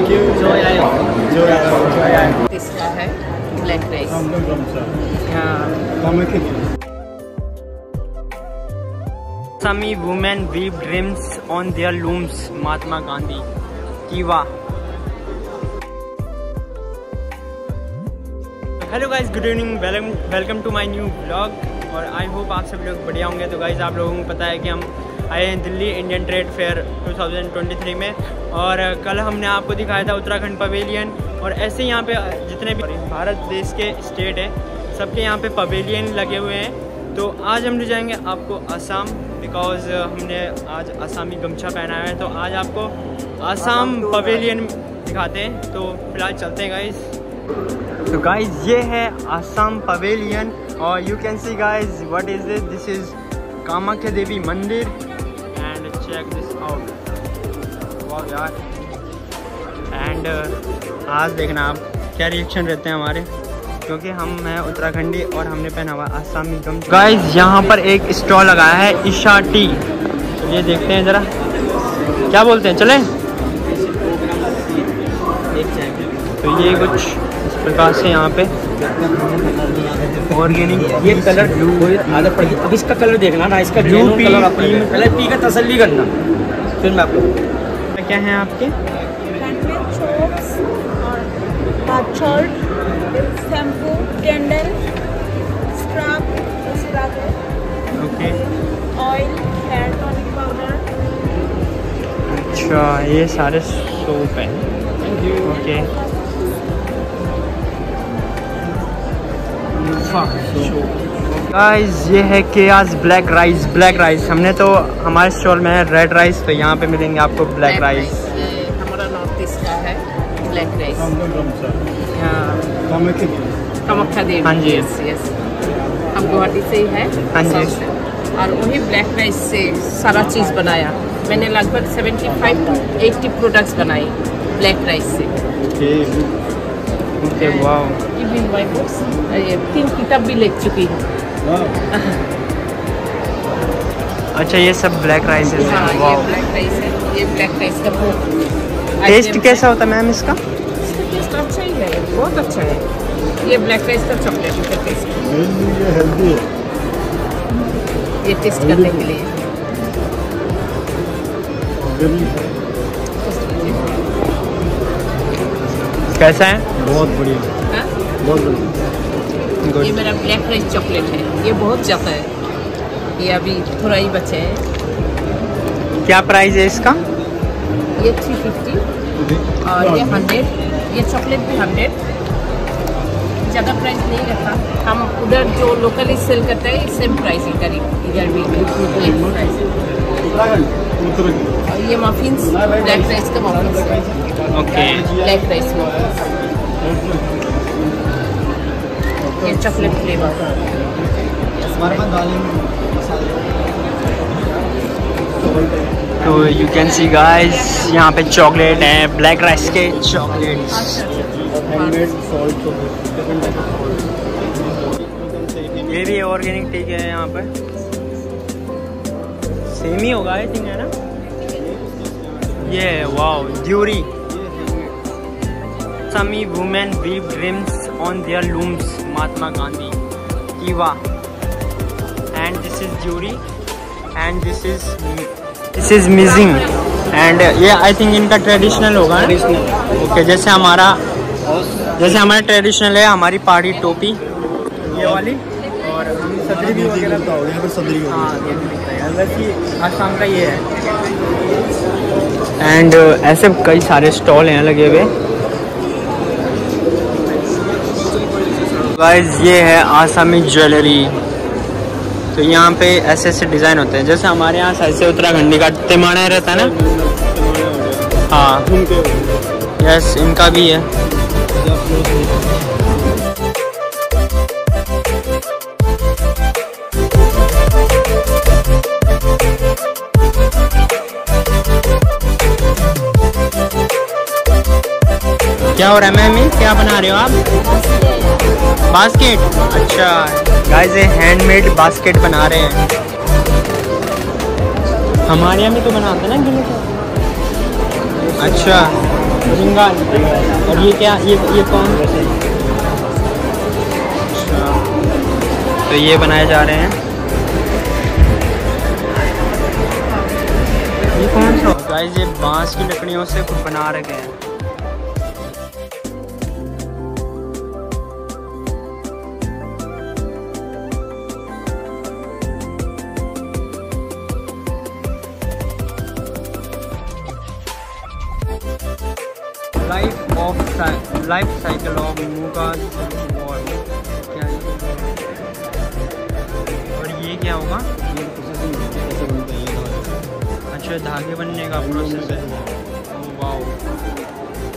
Thank you. Enjoy. This है black rice. हाँ. Sami women weave dreams on their looms. Mahatma Gandhi. Kiva. Hello guys, good evening, welcome to my new blog. और I hope आप सब लोग बढ़िया होंगे. तो गाइज आप लोगों को पता है कि हम आए हैं दिल्ली इंडियन ट्रेड फेयर 2023 में. और कल हमने आपको दिखाया था उत्तराखंड पवेलियन. और ऐसे यहाँ पे जितने भी भारत देश के स्टेट हैं सबके यहाँ पे पवेलियन लगे हुए हैं. तो आज हम ले जाएंगे आपको असम, बिकॉज हमने आज आसामी गमछा पहनाया है. तो आज आपको असम पवेलियन दिखाते हैं. तो फिलहाल चलते हैं गाइज़. तो गाइज ये है असम पवेलियन. और you can see guys what is this. This is Kamakhya Devi mandir. And check this out. Wow यार. एंड आज देखना आप क्या रिएक्शन रहते हैं हमारे, क्योंकि हम हैं उत्तराखंडी और हमने पहना हुआ आसामी गम. गाइज यहाँ पर एक स्टॉल लगाया है ईशा टी. ये देखते हैं ज़रा क्या बोलते हैं. चलें. तो ये कुछ इस प्रकार से यहाँ पे ऑर्गेनिक. ये कलर आदत पड़ेगी. अब इसका कलर देखना ना, इसका कलर पहले पी का तसल्ली करना. फिर मैं आपको क्या है आपके okay oil hair tonic powder. अच्छा ये सारे सोप हैं. ओके गाइस ये है केयास ब्लैक राइस. ब्लैक राइस हमने तो हमारे स्टॉल में है रेड राइस, तो यहाँ पे मिलेंगे आपको ब्लैक राइस. हमारा नॉर्थ ईस्ट का है ब्लैक राइस. कामाख्या देवी. हाँ जी. हम गुवाहाटी से ही है. हाँ जी. और वही ब्लैक राइस से सारा चीज़ बनाया मैंने. लगभग 75 to 80 प्रोडक्ट्स बनाए ब्लैक राइस से. ओके. माय बुक्स 3 किताब भी लिख चुकी है. अच्छा ये सब ब्लैक राइस है. हाँ, ये ब्लैक राइस है. ये ब्लैक राइस का टेस्ट कैसा होता है मैम? इसका टेस्ट अच्छा ही है, बहुत अच्छा है. ये ब्लैक राइस का चॉकलेट का टेस्ट है. ये टेस्ट करने के लिए कैसा है? बहुत बढ़िया. ये मेरा ब्लैक राइस चॉकलेट है. ये बहुत ज़्यादा है. ये अभी थोड़ा ही बचा है. क्या प्राइस है इसका? ये 350 और ये 100. ये चॉकलेट भी 100. ज़्यादा प्राइस नहीं रखा. हम उधर जो लोकली सेल करते हैं सेम प्राइस ही करेंगे. इधर भी प्राइस. ये मफिन्स ब्लैक राइस का मफिन्स है. Okay black rice muffins. ये चॉकलेट फ्लेवर. तो यू कैन सी गाइज यहाँ पे चॉकलेट है. ब्लैक राइस के चॉकलेट्स. ये भी ऑर्गेनिक टी है. यहाँ पर सेम ही होगा आई थिंक, है ना? ये wow dhurrie. Sami women weave dreams on their looms. Mahatma Gandhi, Kiva, and this is Juri, and this is missing, and ये I think इनका traditional होगा. Okay, जैसे हमारा traditional है, हमारी पहाड़ी टोपी ये वाली. और हम सदरी भी वगैरह तो यहाँ पर सदरी. हाँ ये भी दिखता है. हालांकि आसाम का ये है. And ऐसे कई सारे stall हैं लगे हुए. गाइज ये है आसामी ज्वेलरी. तो यहाँ पे ऐसे ऐसे डिज़ाइन होते हैं. जैसे हमारे यहाँ साइड से उत्तराखंडी का तिमाना रहता है ना. हाँ यस इनका भी है. क्या हो रहा है मैम? क्या बना रहे हो आप? बास्केट. अच्छा गाइस ये हैंडमेड बास्केट बना रहे हैं. हमारे यहाँ भी तो बनाते हैं ना. अच्छा झिंगा। और ये क्या, ये कौन? तो ये बनाए जा रहे हैं। ये कौन सा गाइस? ये बांस की लकड़ियों से कुछ बना रखे हैं। Life cycle of muga. और ये क्या होगा? ये प्रोसेस बनता है। अच्छा, धागे बनने का प्रोसेस है। वाओ,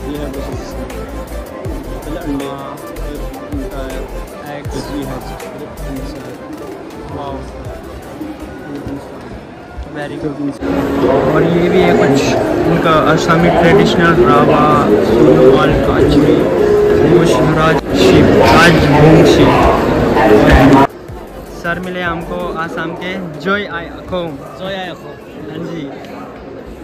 ये है प्रोसेस। Wow, very good. और ये भी है कुछ उनका आसामी ट्रेडिशनल रावा सोनोवाल कांचवी राज। सर मिले हमको आसाम के जोय आया खो। हाँ जी,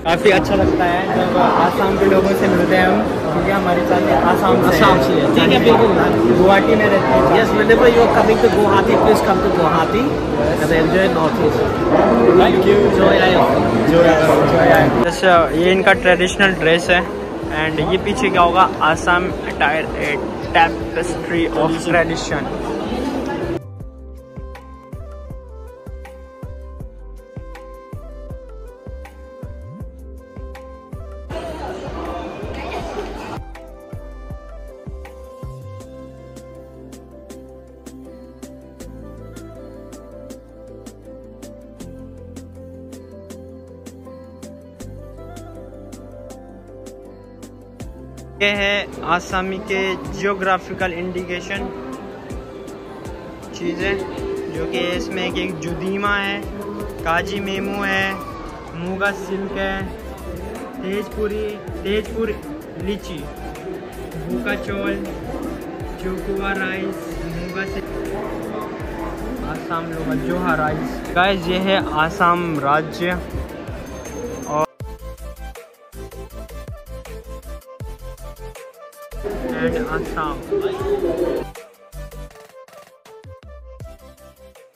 काफ़ी अच्छा लगता है जब आसाम के लोगों से मिलते हैं हम, क्योंकि हमारी चाहते आसाम से है। ठीक है, बिल्कुल। गुवाहाटी में रहते हैं। Yes, whenever you are coming to Guwahati, please come to Guwahati and enjoy north east. Thank you. जो आया। यस, ये इनका ट्रेडिशनल ड्रेस है। एंड ये पीछे क्या होगा? Assam attire, a tapestry of tradition. ये है आसामी के जियोग्राफिकल इंडिकेशन चीज़ें, जो कि इसमें एक जुदीमा है, काजी मेमू है, मूगा सिल्क है, Tezpuri lychee, Bhoka Chaul, Chokuwa rice, Muga silk, Assam लोग जोहा राइस। गाइस, ये है आसाम राज्य।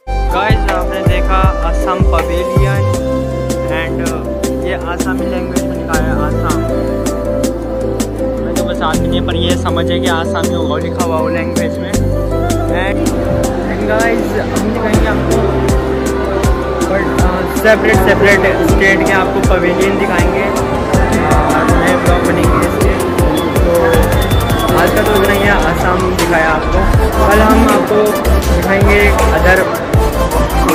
गाइस, आपने देखा असम पवेलियन, एंड ये आसामी लैंग्वेज में लिखा है आसाम। मैं तो बस आदमी नहीं, पर ये समझे कि आसामी होगा लिखा हुआ वो लैंग्वेज में। एंड गाइस, हमने कहेंगे आपको सेपरेट स्टेट के आपको पवेलियन दिखाएंगे और नए ब्लॉग बनेंगे इसके। तो आज का तो इतना ही है, आसाम दिखाया आपको। कल हम आपको दिखाएंगे अदर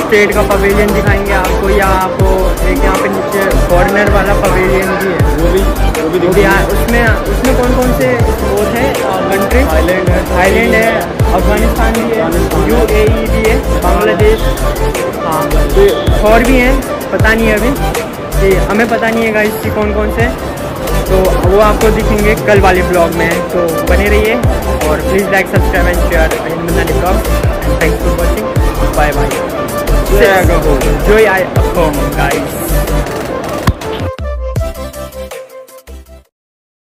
स्टेट का पवेलियन दिखाएंगे आपको, या आपको एक यहाँ पे नीचे फॉरनर वाला पवेलियन भी है, वो भी उसमें कौन से वो है कंट्री? थाईलैंड है, अफगानिस्तान भी है, UAE भी है, बांग्लादेश, हाँ, और भी हैं, पता नहीं है अभी, हमें पता नहीं है गाइस कि कौन कौन से। तो वो आपको दिखेंगे कल वाले ब्लॉग में। तो बने रहिए और please like, subscribe and share Anil blog. And thanks for watching. Bye bye. जय हो, जय आई अखोम गाइस।